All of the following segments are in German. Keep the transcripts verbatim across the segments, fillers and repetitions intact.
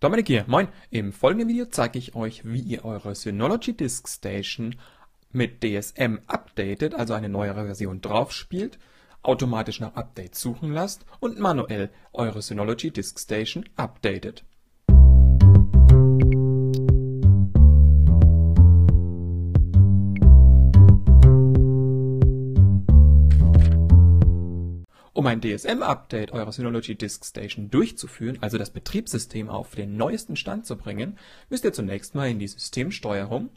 Dominik hier, moin! Im folgenden Video zeige ich euch, wie ihr eure Synology DiskStation mit D S M updatet, also eine neuere Version drauf spielt, automatisch nach Updates suchen lasst und manuell eure Synology DiskStation updatet. Um ein D S M-Update eurer Synology DiskStation durchzuführen, also das Betriebssystem auf den neuesten Stand zu bringen, müsst ihr zunächst mal in die Systemsteuerung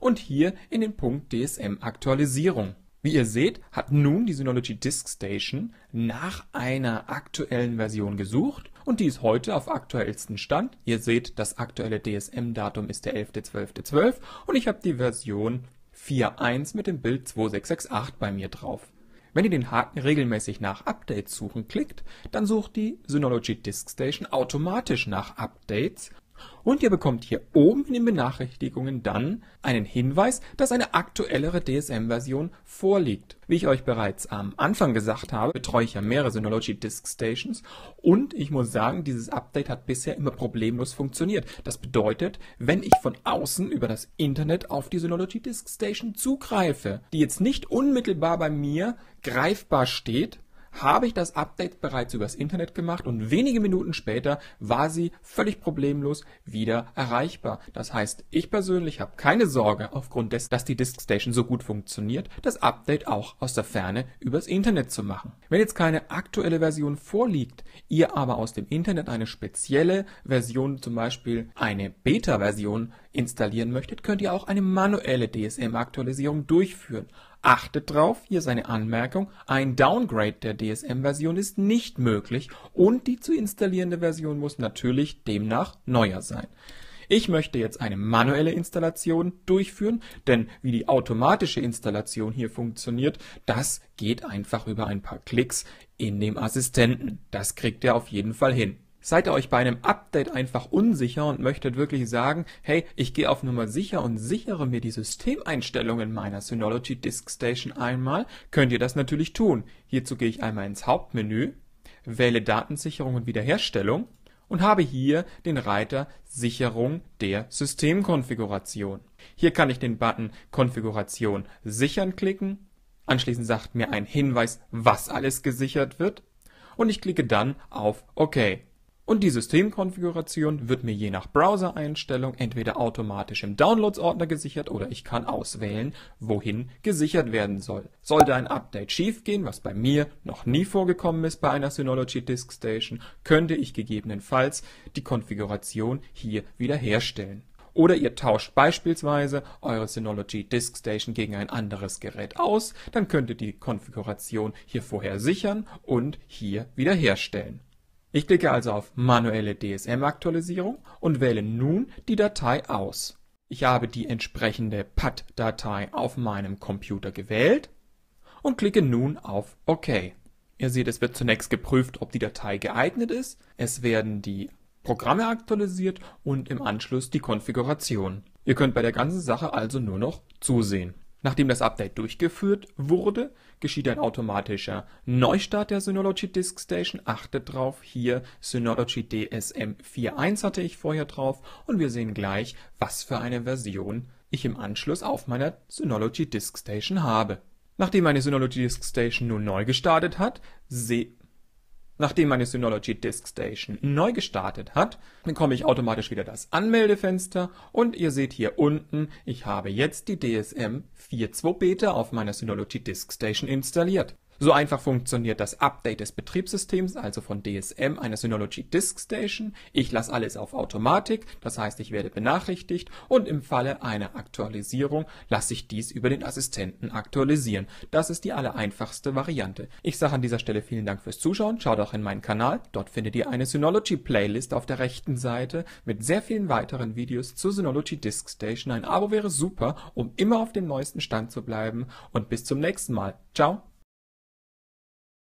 und hier in den Punkt D S M-Aktualisierung. Wie ihr seht, hat nun die Synology DiskStation nach einer aktuellen Version gesucht und die ist heute auf aktuellsten Stand. Ihr seht, das aktuelle D S M-Datum ist der elfter zwölfter zwölf und ich habe die Version vier Punkt eins mit dem Bild zwei sechs sechs acht bei mir drauf. Wenn ihr den Haken regelmäßig nach Updates suchen klickt, dann sucht die Synology DiskStation automatisch nach Updates und ihr bekommt hier oben in den Benachrichtigungen dann einen Hinweis, dass eine aktuellere D S M-Version vorliegt. Wie ich euch bereits am Anfang gesagt habe, betreue ich ja mehrere Synology DiskStations und ich muss sagen, dieses Update hat bisher immer problemlos funktioniert. Das bedeutet, wenn ich von außen über das Internet auf die Synology DiskStation zugreife, die jetzt nicht unmittelbar bei mir greifbar steht, habe ich das Update bereits übers Internet gemacht und wenige Minuten später war sie völlig problemlos wieder erreichbar. Das heißt, ich persönlich habe keine Sorge, aufgrund dessen, dass die DiskStation so gut funktioniert, das Update auch aus der Ferne übers Internet zu machen. Wenn jetzt keine aktuelle Version vorliegt, ihr aber aus dem Internet eine spezielle Version, zum Beispiel eine Beta-Version, installieren möchtet, könnt ihr auch eine manuelle D S M-Aktualisierung durchführen. Achtet drauf, hier ist eine Anmerkung, ein Downgrade der D S M-Version ist nicht möglich und die zu installierende Version muss natürlich demnach neuer sein. Ich möchte jetzt eine manuelle Installation durchführen, denn wie die automatische Installation hier funktioniert, das geht einfach über ein paar Klicks in dem Assistenten. Das kriegt ihr auf jeden Fall hin. Seid ihr euch bei einem Update einfach unsicher und möchtet wirklich sagen, hey, ich gehe auf Nummer sicher und sichere mir die Systemeinstellungen meiner Synology DiskStation einmal, könnt ihr das natürlich tun. Hierzu gehe ich einmal ins Hauptmenü, wähle Datensicherung und Wiederherstellung und habe hier den Reiter Sicherung der Systemkonfiguration. Hier kann ich den Button Konfiguration sichern klicken, anschließend sagt mir ein Hinweis, was alles gesichert wird und ich klicke dann auf OK. Und die Systemkonfiguration wird mir je nach Browser-Einstellung entweder automatisch im Downloads-Ordner gesichert oder ich kann auswählen, wohin gesichert werden soll. Sollte ein Update schiefgehen, was bei mir noch nie vorgekommen ist bei einer Synology DiskStation, könnte ich gegebenenfalls die Konfiguration hier wiederherstellen. Oder ihr tauscht beispielsweise eure Synology DiskStation gegen ein anderes Gerät aus, dann könnt ihr die Konfiguration hier vorher sichern und hier wiederherstellen. Ich klicke also auf manuelle D S M-Aktualisierung und wähle nun die Datei aus. Ich habe die entsprechende P A D-Datei auf meinem Computer gewählt und klicke nun auf OK. Ihr seht, es wird zunächst geprüft, ob die Datei geeignet ist. Es werden die Programme aktualisiert und im Anschluss die Konfiguration. Ihr könnt bei der ganzen Sache also nur noch zusehen. Nachdem das Update durchgeführt wurde, geschieht ein automatischer Neustart der Synology DiskStation. Achtet drauf, hier Synology D S M vier Punkt eins hatte ich vorher drauf und wir sehen gleich, was für eine Version ich im Anschluss auf meiner Synology DiskStation habe. Nachdem meine Synology DiskStation nun neu gestartet hat, seht Nachdem meine Synology DiskStation neu gestartet hat, bekomme ich automatisch wieder das Anmeldefenster und ihr seht hier unten, ich habe jetzt die D S M vier Punkt zwei Beta auf meiner Synology DiskStation installiert. So einfach funktioniert das Update des Betriebssystems, also von D S M, einer Synology DiskStation. Ich lasse alles auf Automatik, das heißt, ich werde benachrichtigt und im Falle einer Aktualisierung lasse ich dies über den Assistenten aktualisieren. Das ist die allereinfachste Variante. Ich sage an dieser Stelle vielen Dank fürs Zuschauen, schaut auch in meinen Kanal. Dort findet ihr eine Synology-Playlist auf der rechten Seite mit sehr vielen weiteren Videos zur Synology DiskStation. Ein Abo wäre super, um immer auf dem neuesten Stand zu bleiben und bis zum nächsten Mal. Ciao!